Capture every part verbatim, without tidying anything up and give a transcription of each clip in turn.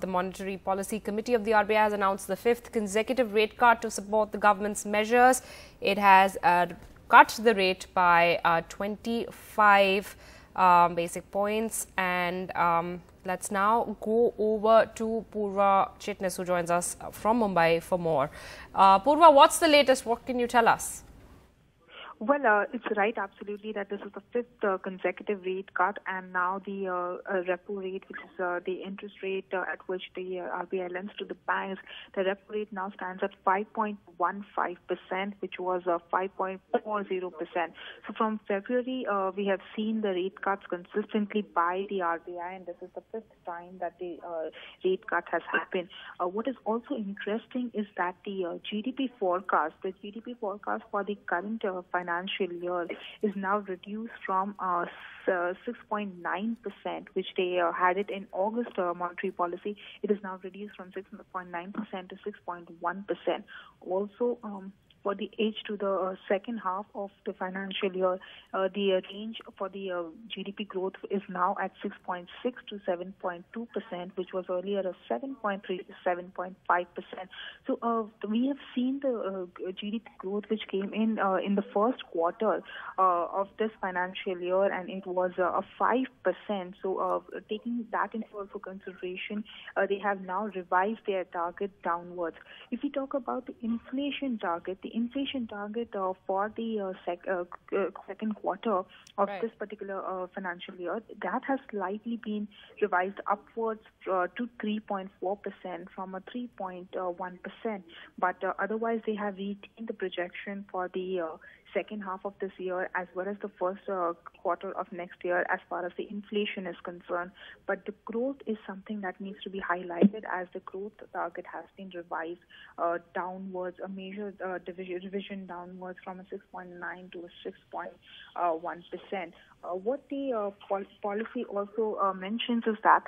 The Monetary Policy Committee of the R B I has announced the fifth consecutive rate cut to support the government's measures. It has uh, cut the rate by uh, twenty-five um, basic points. And um, let's now go over to Purva Chitnis, who joins us from Mumbai for more. Uh, Purva, what's the latest? What can you tell us? Well, uh, it's right, absolutely, that this is the fifth uh, consecutive rate cut, and now the uh, uh, repo rate, which is uh, the interest rate uh, at which the uh, R B I lends to the banks, the repo rate now stands at five point one five percent, which was uh, five point four zero percent. So from February, uh, we have seen the rate cuts consistently by the R B I, and this is the fifth time that the uh, rate cut has happened. Uh, what is also interesting is that the uh, G D P forecast, the G D P forecast for the current uh, financial financial year is now reduced from uh, six point nine percent, which they uh, had it in August uh, monetary policy. It is now reduced from six point nine percent to six point one percent. Also, um, for the age to the uh, second half of the financial year, uh, the uh, range for the uh, G D P growth is now at six point six to seven point two percent, which was earlier at seven point three to seven point five percent. So uh, we have seen the uh, G D P growth, which came in uh, in the first quarter uh, of this financial year, and it was uh, a five percent. So uh, taking that into also consideration, uh, they have now revised their target downwards. If we talk about the inflation target, the inflation target uh, for the uh, sec uh, uh, second quarter of right. this particular uh, financial year, that has slightly been revised upwards uh, to three point four percent from a three point one percent. But uh, otherwise, they have retained the projection for the uh, second half of this year as well as the first uh, quarter of next year as far as the inflation is concerned. But the growth is something that needs to be highlighted, as the growth target has been revised uh, downwards, a major uh, revision downwards from a six point nine to a six point one percent. Uh, what the uh, pol policy also uh, mentions is that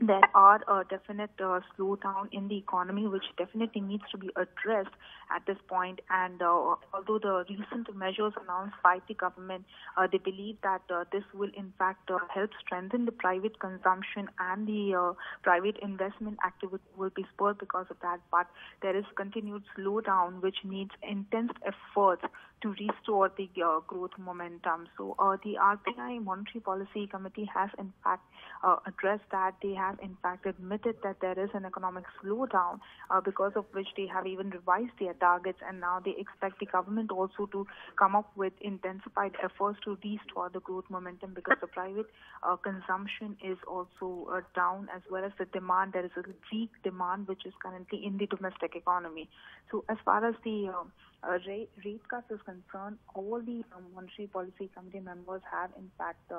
there are a definite uh, slowdown in the economy, which definitely needs to be addressed at this point. And uh, although the recent measures announced by the government, uh, they believe that uh, this will in fact uh, help strengthen the private consumption, and the uh, private investment activity will be spurred because of that. But there is continued slowdown, which needs intense efforts to restore the uh, growth momentum. So uh, the R B I Monetary Policy Committee has in fact uh, addressed that. They have have in fact admitted that there is an economic slowdown, uh, because of which they have even revised their targets, and now they expect the government also to come up with intensified efforts to restore the growth momentum, because the private uh, consumption is also uh, down, as well as the demand. There is a weak demand which is currently in the domestic economy. So as far as the uh, Uh, rate, rate cuts is concerned, all the um, Monetary Policy Committee members have in fact uh,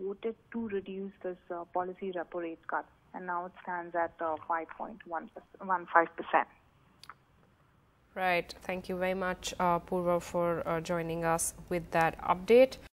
voted to reduce this uh, policy repo rate cut, and now it stands at uh, five point one five percent. Right. Thank you very much, uh, Purva, for uh, joining us with that update.